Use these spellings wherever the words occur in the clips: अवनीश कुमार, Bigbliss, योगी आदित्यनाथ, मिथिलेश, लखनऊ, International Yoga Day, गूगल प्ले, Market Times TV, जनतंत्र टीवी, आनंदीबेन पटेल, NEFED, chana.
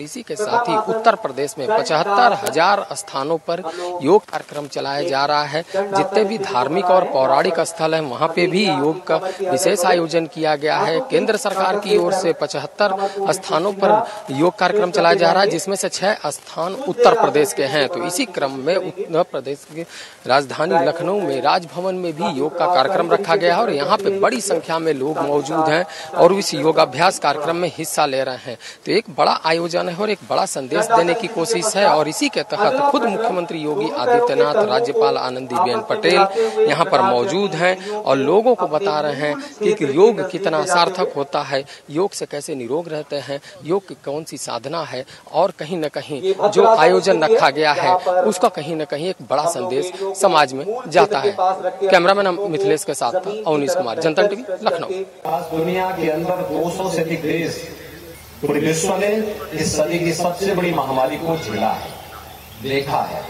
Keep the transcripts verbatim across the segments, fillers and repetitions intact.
और इसी के साथ ही उत्तर प्रदेश में पचहत्तर हजार स्थानों पर योग कार्यक्रम चलाया जा रहा है। जितने भी धार्मिक और पौराणिक स्थल है वहाँ पे भी योग का विशेष आयोजन किया गया है। केंद्र सरकार की ओर से पचहत्तर स्थानों पर योग कार्यक्रम चलाया जा रहा है, जिसमें से छह स्थान उत्तर प्रदेश के हैं। तो इसी क्रम में उत्तर प्रदेश के राजधानी लखनऊ में राजभवन में भी योग का कार्यक्रम रखा गया है और यहाँ पे बड़ी संख्या में लोग मौजूद हैं और इस योगाभ्यास कार्यक्रम में हिस्सा ले रहे हैं। तो एक बड़ा आयोजन है और एक बड़ा संदेश देने की कोशिश है और इसी के तहत खुद मुख्यमंत्री योगी आदित्यनाथ, राज्यपाल आनंदीबेन पटेल यहाँ पर मौजूद हैं और लोगों को बता रहे हैं कि योग कितना सार्थक होता है, योग से कैसे निरोग रहते हैं, योग की कौन सी साधना है और कहीं न कहीं जो आयोजन रखा गया है उसका कहीं न कहीं एक बड़ा संदेश समाज में जाता है। कैमरामैन मिथिलेश के साथ अवनीश कुमार, जनतंत्र टीवी, लखनऊ। दुनिया के अंदर दो सौ से अधिक देश पूरे विश्व ने इस सदी की सबसे बड़ी महामारी को झेला है, देखा है।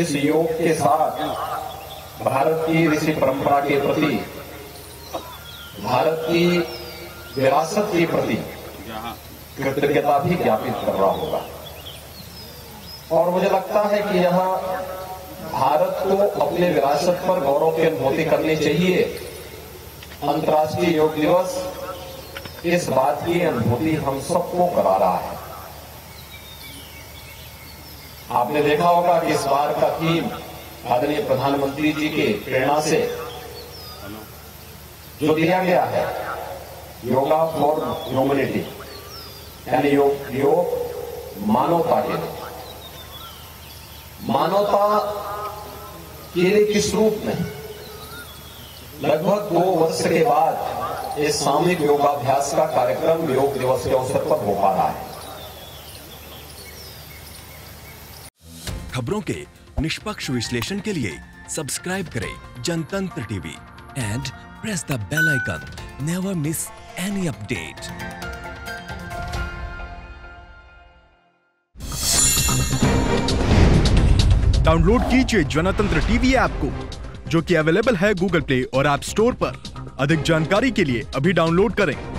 इस योग के साथ भारत की ऋषि परंपरा के प्रति, भारत की विरासत के प्रति कृतज्ञता भी ज्ञापित कर रहा होगा और मुझे लगता है कि यहाँ भारत को अपने विरासत पर गौरव की अनुभूति करनी चाहिए। अंतर्राष्ट्रीय योग दिवस इस बात की अनुभूति हम सबको करा रहा है। आपने देखा होगा कि इस बार का थीम आदरणीय प्रधानमंत्री जी के प्रेरणा से जो दिया गया है, योगा फॉर ह्यूमैनिटी, यानी योग योग मानवता के लिए। मानवता केले किस रूप में? लगभग दो वर्ष के बाद इस सामूहिक योगाभ्यास का कार्यक्रम योग दिवस के अवसर पर हो पा रहा है। खबरों के निष्पक्ष विश्लेषण के लिए सब्सक्राइब करें जनतंत्र टीवी and press the bell icon. Never miss any update. Download कीजिए जनतंत्र टीवी ऐप को, जो कि अवेलेबल है गूगल प्ले और ऐप स्टोर पर। अधिक जानकारी के लिए अभी डाउनलोड करें।